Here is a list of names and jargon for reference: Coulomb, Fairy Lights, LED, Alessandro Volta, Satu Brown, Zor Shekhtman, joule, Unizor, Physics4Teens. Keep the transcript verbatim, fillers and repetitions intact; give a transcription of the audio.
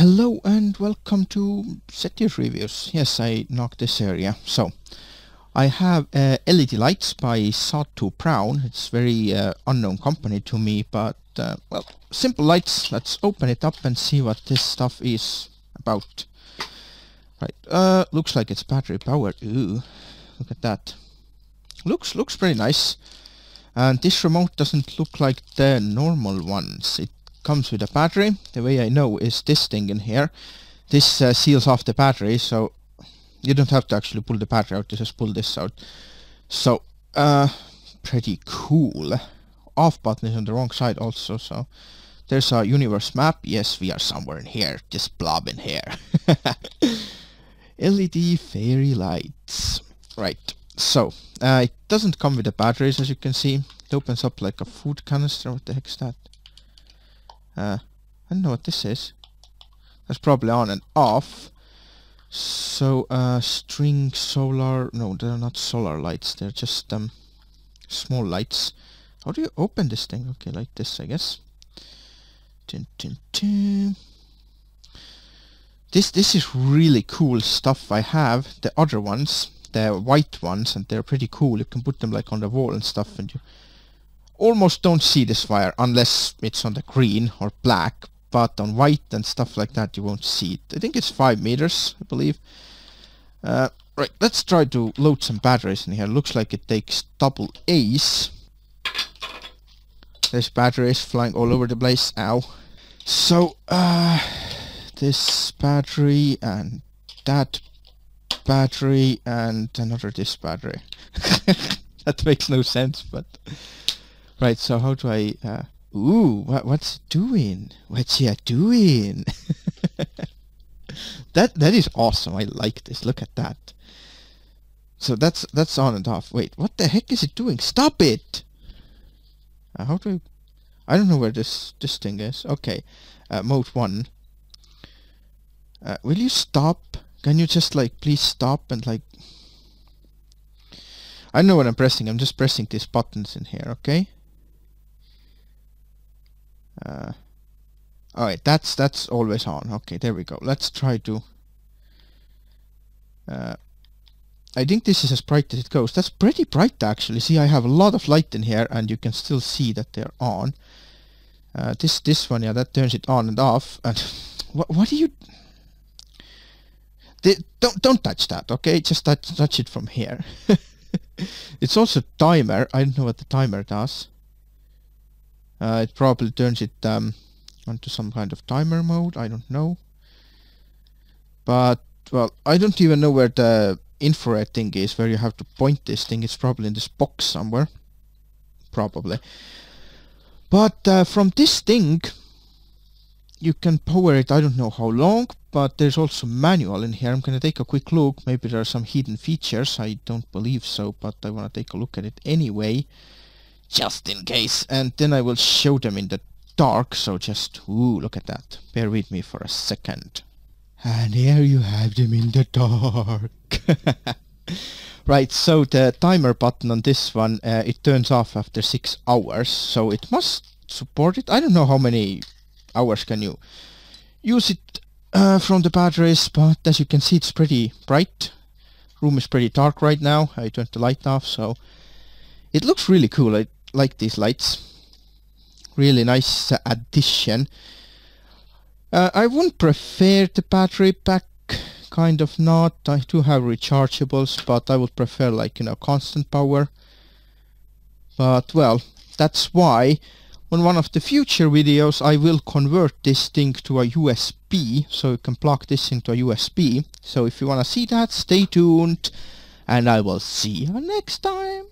Hello and welcome to Satu Reviews. Yes, I knocked this area. So I have uh, L E D lights by Satu Brown. It's very uh, unknown company to me, but uh, well, simple lights. Let's open it up and see what this stuff is about. Right, uh, looks like it's battery powered. Ooh, look at that. Looks looks pretty nice. And this remote doesn't look like the normal ones. It comes with a battery. The way I know is this thing in here. This uh, seals off the battery, so you don't have to actually pull the battery out, you just pull this out. So uh, pretty cool. Off button is on the wrong side also, so there's our universe map. Yes, we are somewhere in here, this blob in here. L E D fairy lights. Right, so uh, it doesn't come with the batteries, as you can see. It opens up like a food canister. What the heck's that? Uh, I don't know what this is. That's probably on and off. So, uh, string solar... No, they're not solar lights. They're just um, small lights. How do you open this thing? Okay, like this, I guess. Dun, dun, dun. This, this is really cool stuff. I have the other ones. They're white ones, and they're pretty cool. You can put them like on the wall and stuff, and you almost don't see this wire unless it's on the green or black, but on white and stuff like that you won't see it. I think it's five meters, I believe. Uh, right, let's try to load some batteries in here. Looks like it takes double A's. There's batteries flying all over the place. Ow. So, uh, this battery and that battery and another this battery. That makes no sense, but... Right, so how do I... Uh, ooh, what, what's it doing? What's it doing? that That is awesome. I like this. Look at that. So that's that's on and off. Wait, what the heck is it doing? Stop it! Uh, how do I... I don't know where this, this thing is. Okay, uh, mode one. Uh, will you stop? Can you just, like, please stop and, like... I know what I'm pressing. I'm just pressing these buttons in here, okay? Uh, Alright, that's that's always on. Okay, there we go. Let's try to... Uh, I think this is as bright as it goes. That's pretty bright, actually. See, I have a lot of light in here, and you can still see that they're on. Uh, this this one, yeah, that turns it on and off. And what, what do you... They, don't, don't touch that, okay? Just touch, touch it from here. It's also timer. I don't know what the timer does. Uh, it probably turns it um, onto some kind of timer mode, I don't know. But, well, I don't even know where the infrared thing is, where you have to point this thing. It's probably in this box somewhere. Probably. But uh, from this thing, you can power it, I don't know how long, but there's also manual in here. I'm going to take a quick look. Maybe there are some hidden features. I don't believe so, but I want to take a look at it anyway. Just in case, and then I will show them in the dark, so just, ooh, look at that. Bear with me for a second. And here you have them in the dark. Right, so the timer button on this one, uh, it turns off after six hours, so it must support it. I don't know how many hours can you use it uh, from the batteries, but as you can see, it's pretty bright. Room is pretty dark right now. I turned the light off, so it looks really cool. I like these lights. Really nice uh, addition. Uh, I wouldn't prefer the battery pack, kind of not. I do have rechargeables, but I would prefer, like, you know, constant power. But, well, that's why on one of the future videos I will convert this thing to a U S B, so you can plug this into a U S B. So if you want to see that, stay tuned, and I will see you next time.